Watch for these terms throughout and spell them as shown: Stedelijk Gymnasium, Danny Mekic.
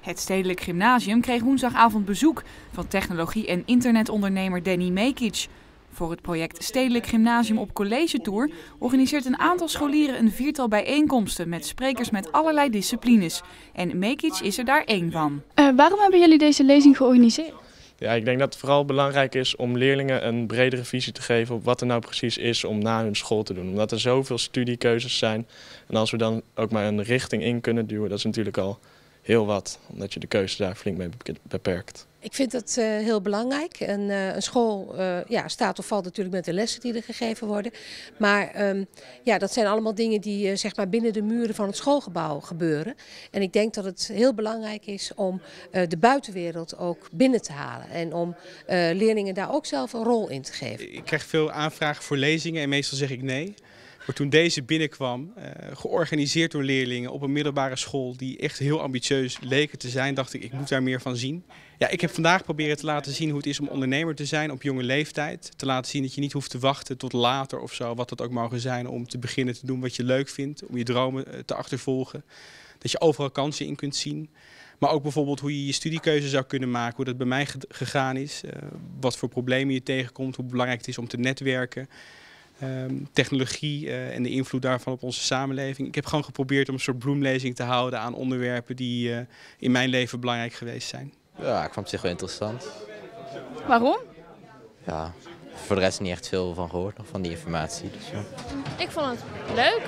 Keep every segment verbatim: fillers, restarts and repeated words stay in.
Het Stedelijk Gymnasium kreeg woensdagavond bezoek van technologie- en internetondernemer Danny Mekic. Voor het project Stedelijk Gymnasium op collegetour organiseert een aantal scholieren een viertal bijeenkomsten met sprekers met allerlei disciplines. En Mekic is er daar één van. Uh, waarom hebben jullie deze lezing georganiseerd? Ja, ik denk dat het vooral belangrijk is om leerlingen een bredere visie te geven op wat er nou precies is om na hun school te doen. Omdat er zoveel studiekeuzes zijn en als we dan ook maar een richting in kunnen duwen, dat is natuurlijk al heel wat, omdat je de keuze daar flink mee beperkt. Ik vind dat uh, heel belangrijk. En, uh, een school uh, ja, staat of valt natuurlijk met de lessen die er gegeven worden. Maar um, ja, dat zijn allemaal dingen die uh, zeg maar binnen de muren van het schoolgebouw gebeuren. En ik denk dat het heel belangrijk is om uh, de buitenwereld ook binnen te halen. En om uh, leerlingen daar ook zelf een rol in te geven. Ik krijg veel aanvragen voor lezingen en meestal zeg ik nee. Maar toen deze binnenkwam, uh, georganiseerd door leerlingen op een middelbare school die echt heel ambitieus leken te zijn, dacht ik, ik moet daar meer van zien. Ja, ik heb vandaag proberen te laten zien hoe het is om ondernemer te zijn op jonge leeftijd. Te laten zien dat je niet hoeft te wachten tot later of zo, wat dat ook mogen zijn, om te beginnen te doen wat je leuk vindt, om je dromen te achtervolgen. Dat je overal kansen in kunt zien. Maar ook bijvoorbeeld hoe je je studiekeuze zou kunnen maken, hoe dat bij mij gegaan is. Uh, wat voor problemen je tegenkomt, hoe belangrijk het is om te netwerken. Um, technologie uh, en de invloed daarvan op onze samenleving. Ik heb gewoon geprobeerd om een soort bloemlezing te houden aan onderwerpen die uh, in mijn leven belangrijk geweest zijn. Ja, ik vond het zich wel interessant. Waarom? Ja, voor de rest niet echt veel van gehoord, nog van die informatie. Dus, ja. Ik vond het leuk.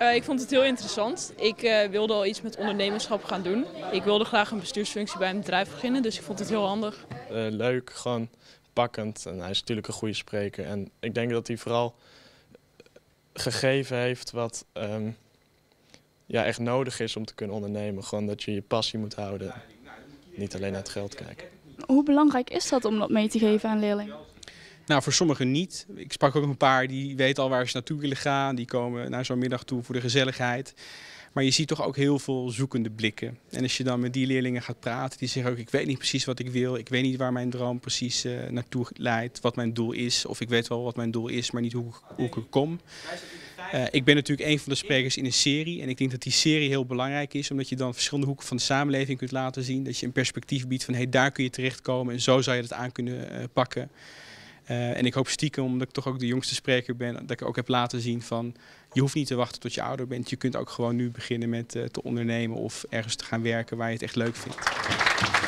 Uh, ik vond het heel interessant. Ik uh, wilde al iets met ondernemerschap gaan doen. Ik wilde graag een bestuursfunctie bij een bedrijf beginnen, dus ik vond het heel handig. Uh, leuk, gewoon. En hij is natuurlijk een goede spreker en ik denk dat hij vooral gegeven heeft wat um, ja, echt nodig is om te kunnen ondernemen. Gewoon dat je je passie moet houden, niet alleen naar het geld kijken. Hoe belangrijk is dat om dat mee te geven aan leerlingen? Nou, voor sommigen niet. Ik sprak ook een paar die weten al waar ze naartoe willen gaan. Die komen naar zo'n middag toe voor de gezelligheid. Maar je ziet toch ook heel veel zoekende blikken. En als je dan met die leerlingen gaat praten, die zeggen ook, ik weet niet precies wat ik wil. Ik weet niet waar mijn droom precies uh, naartoe leidt, wat mijn doel is. Of ik weet wel wat mijn doel is, maar niet hoe, hoe ik er kom. Uh, ik ben natuurlijk een van de sprekers in een serie. En ik denk dat die serie heel belangrijk is, omdat je dan verschillende hoeken van de samenleving kunt laten zien. Dat je een perspectief biedt van, hey, daar kun je terechtkomen en zo zou je dat aan kunnen uh, pakken. Uh, en ik hoop stiekem, omdat ik toch ook de jongste spreker ben, dat ik ook heb laten zien van, je hoeft niet te wachten tot je ouder bent. Je kunt ook gewoon nu beginnen met uh, te ondernemen of ergens te gaan werken waar je het echt leuk vindt.